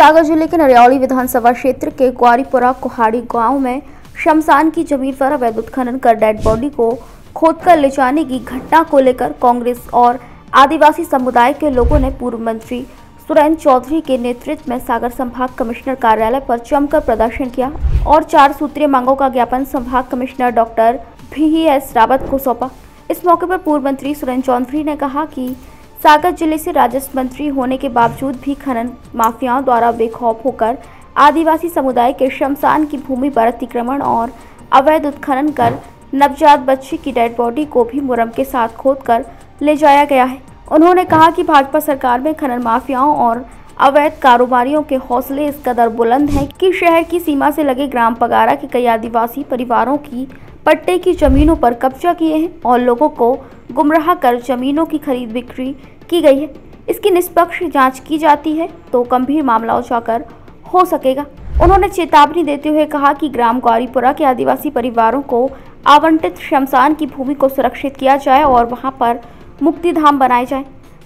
सागर जिले के नरियावली विधानसभा क्षेत्र के ग्वारीपुरा कोहाड़ी गांव में शमशान की जमीन पर अवैध उत्खनन कर डेड बॉडी को खोदकर ले जाने की घटना को लेकर कांग्रेस और आदिवासी समुदाय के लोगों ने पूर्व मंत्री सुरेंद्र चौधरी के नेतृत्व में सागर संभाग कमिश्नर कार्यालय पर जमकर प्रदर्शन किया और 4 सूत्रीय मांगों का ज्ञापन संभाग कमिश्नर डॉक्टर भी रावत को सौंपा। इस मौके पर पूर्व मंत्री सुरेंद्र चौधरी ने कहा कि सागर जिले से राजस्व मंत्री होने के बावजूद भी खनन माफियाओं द्वारा बेखौफ होकर आदिवासी समुदाय के शमशान की भूमि पर अतिक्रमण और अवैध उत्खनन कर नवजात बच्चे की डेड बॉडी को भी मुरम के साथ खोदकर ले जाया गया है। उन्होंने कहा कि भाजपा सरकार में खनन माफियाओं और अवैध कारोबारियों के हौसले इस कदर बुलंद हैं कि शहर की सीमा से लगे ग्राम पगारा के कई आदिवासी परिवारों की पट्टे की जमीनों पर कब्जा किए हैं और लोगों को गुमराह कर जमीनों की खरीद बिक्री की गई है। इसकी निष्पक्ष जांच की जाती है तो गंभीर मामला उठाकर हो सकेगा। उन्होंने चेतावनी देते हुए कहा कि ग्राम गौरीपुरा के आदिवासी परिवारों को आवंटित शमशान की भूमि को सुरक्षित किया जाए और वहां पर मुक्तिधाम बनाए जाए।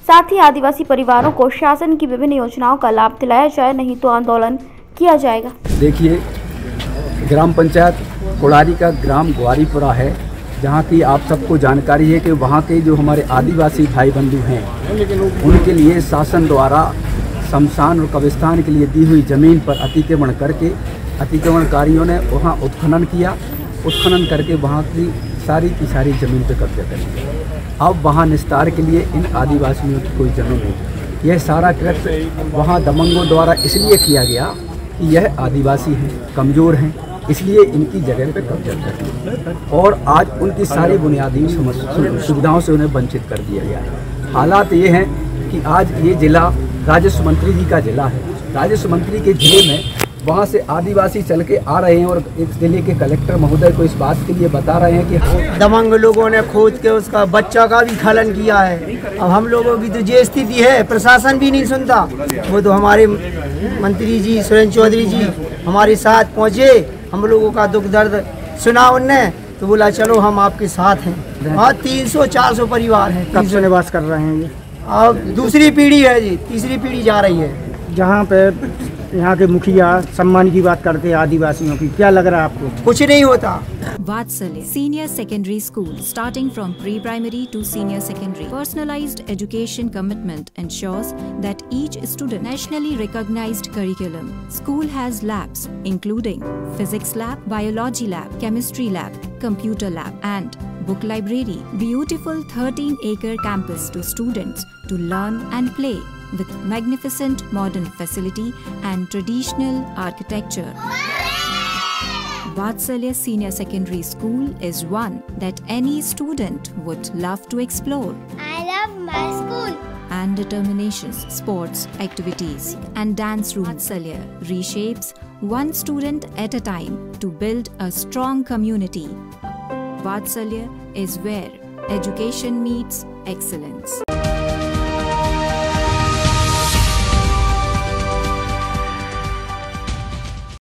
साथ ही आदिवासी परिवारों को शासन की विभिन्न योजनाओं का लाभ दिलाया जाए, नहीं तो आंदोलन किया जाएगा। देखिए, ग्राम पंचायत कोड़ारी का ग्राम ग्वारीपुरा है, जहाँ की आप सबको जानकारी है कि वहाँ के जो हमारे आदिवासी भाई बंधु हैं उनके लिए शासन द्वारा शमशान और कब्रिस्तान के लिए दी हुई ज़मीन पर अतिक्रमण करके अतिक्रमणकारियों ने वहाँ उत्खनन किया। उत्खनन करके वहाँ की सारी ज़मीन पर कब्जा कर लिया। अब वहाँ निस्तार के लिए इन आदिवासियों की कोई जमीन नहीं। यह सारा कृत्य वहाँ दबंगों द्वारा इसलिए किया गया कि यह आदिवासी हैं, कमज़ोर हैं, इसलिए इनकी जगह पे कब्जा कर दिया और आज उनकी सारी बुनियादी सुविधाओं से उन्हें वंचित कर दिया गया है। हालात ये हैं कि आज ये ज़िला राजस्व मंत्री जी का ज़िला है। राजस्व मंत्री के ज़िले में वहाँ से आदिवासी चल के आ रहे हैं और एक ज़िले के कलेक्टर महोदय को इस बात के लिए बता रहे हैं कि दबंग लोगों ने खोद के उसका बच्चा का भी खनन किया है। अब हम लोगों की तो ये स्थिति है, प्रशासन भी नहीं सुनता। वो तो हमारे मंत्री जी सुरेंद्र चौधरी जी हमारे साथ पहुँचे, हम लोगों का दुख दर्द सुना उनने तो बोला चलो हम आपके साथ हैं। और 300-400 परिवार हैं, 300 निवास कर रहे हैं। ये अब दूसरी पीढ़ी है जी, तीसरी पीढ़ी जा रही है। जहाँ पे यहाँ के मुखिया सम्मान की बात करते हैं आदिवासियों की, क्या लग रहा है आपको? कुछ नहीं होता। Vatsalya Senior Secondary School, starting from pre-primary to senior secondary, personalized education commitment ensures that each student nationally recognized curriculum. School has labs including physics lab, biology lab, chemistry lab, computer lab, and book library. Beautiful 13-acre campus to students to learn and play with magnificent modern facility and traditional architecture. Vatsalya Senior Secondary School is one that any student would love to explore. I love my school. And determinations, sports, activities, and dance room. Vatsalya reshapes one student at a time to build a strong community. Vatsalya is where education meets excellence.